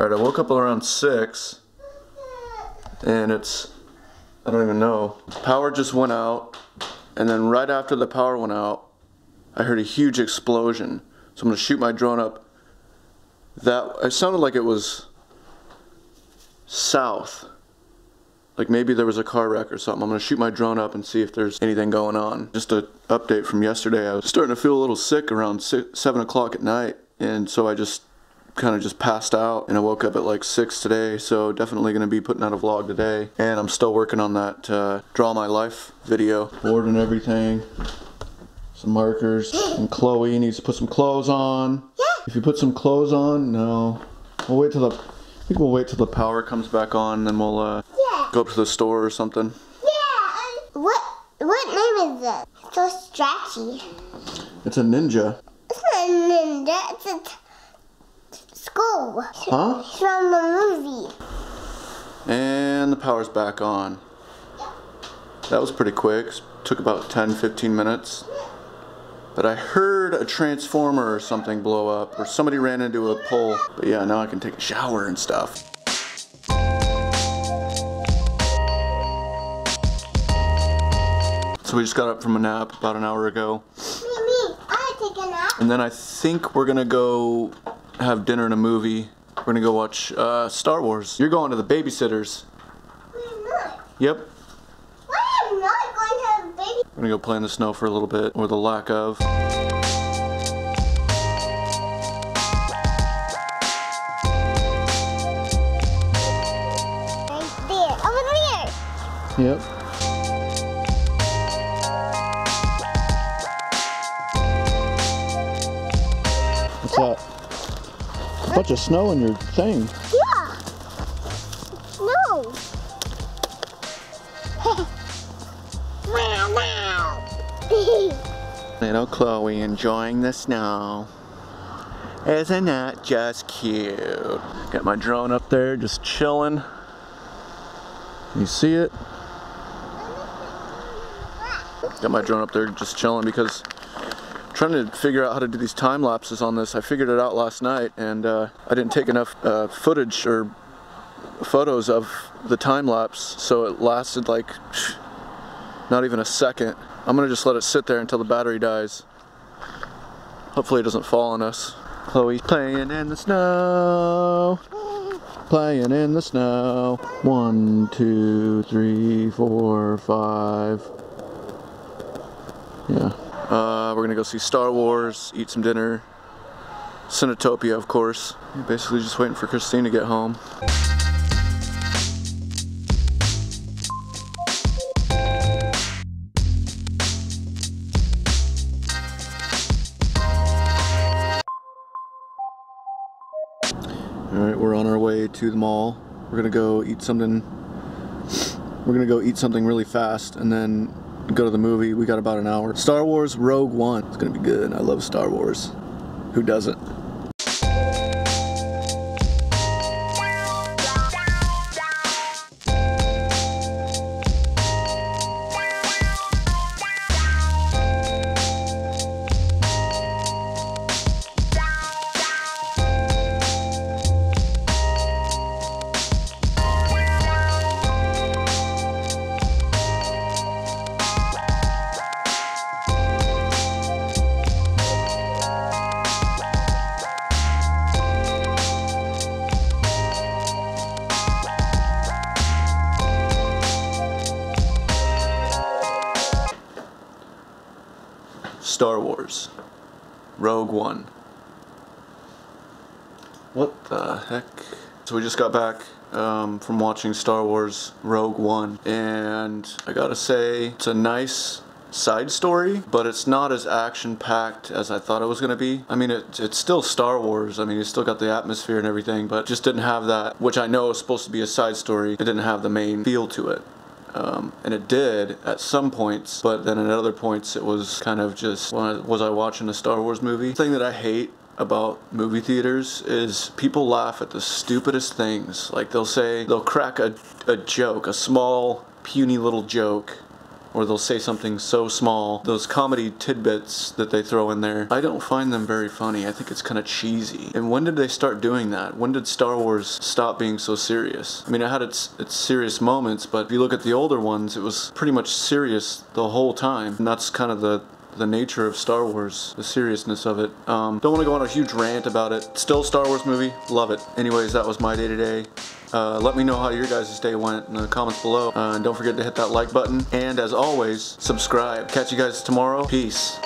Alright, I woke up around 6 and it's, I don't even know. Power just went out, and then right after the power went out I heard a huge explosion. So I'm going to shoot my drone up. It sounded like it was south. Like maybe there was a car wreck or something. I'm gonna shoot my drone up and see if there's anything going on. Just an update from yesterday. I was starting to feel a little sick around 7 o'clock at night, and so I just kind of just passed out, and I woke up at like 6 today, so definitely gonna be putting out a vlog today. And I'm still working on that Draw My Life video. Board and everything, some markers, and Chloe needs to put some clothes on. Yeah. If you put some clothes on, no. We'll wait till I think we'll wait till the power comes back on, then we'll go up to the store or something. Yeah. What name is it? It's so stretchy. It's a ninja. It's not a ninja. It's a school. Huh? It's from the movie. And the power's back on. Yeah. That was pretty quick. It took about 10-15 minutes. But I heard a transformer or something blow up, or somebody ran into a pole. But yeah, now I can take a shower and stuff. So we just got up from a nap about an hour ago. Me, I take a nap. And then I think we're gonna go have dinner and a movie. We're gonna go watch Star Wars. You're going to the babysitters. I'm not. Yep. Why am I not going to have a baby? We're gonna go play in the snow for a little bit, or the lack of. Right there, over there. Yep. A bunch of snow in your thing. Yeah. No. Wow, wow. Little Chloe enjoying the snow. Isn't that just cute? Got my drone up there just chilling. You see it? Got my drone up there just chilling because trying to figure out how to do these time lapses on this. I figured it out last night, and I didn't take enough footage or photos of the time lapse, so it lasted like not even a second. I'm gonna just let it sit there until the battery dies. Hopefully it doesn't fall on us. Chloe playing in the snow, playing in the snow. 1, 2, 3, 4, 5. Yeah. We're gonna go see Star Wars, eat some dinner, Cinetopia, of course. Basically just waiting for Christine to get home. Alright, we're on our way to the mall. We're gonna go eat something. We're gonna go eat something really fast and then go to the movie. We got about an hour. Star Wars Rogue One. It's gonna be good. I love Star Wars. Who doesn't? Star Wars Rogue One. What the heck? So we just got back from watching Star Wars Rogue One, and I gotta say it's a nice side story, but it's not as action-packed as I thought it was gonna be. I mean, it's still Star Wars. I mean, it's still got the atmosphere and everything, but just didn't have that, which I know is supposed to be a side story. It didn't have the main feel to it. And it did at some points, but then at other points it was kind of just, was I watching a Star Wars movie? The thing that I hate about movie theaters is people laugh at the stupidest things. Like they'll crack a joke, a small puny little joke, or they'll say something so small. Those comedy tidbits that they throw in there, I don't find them very funny. I think it's kind of cheesy. And when did they start doing that? When did Star Wars stop being so serious? I mean, it had its serious moments, but if you look at the older ones, it was pretty much serious the whole time. And that's kind of the nature of Star Wars, the seriousness of it. Don't want to go on a huge rant about it. Still a Star Wars movie, love it. Anyways, that was my day today. Let me know how your guys' day went in the comments below. And don't forget to hit that like button. And as always, subscribe. Catch you guys tomorrow. Peace.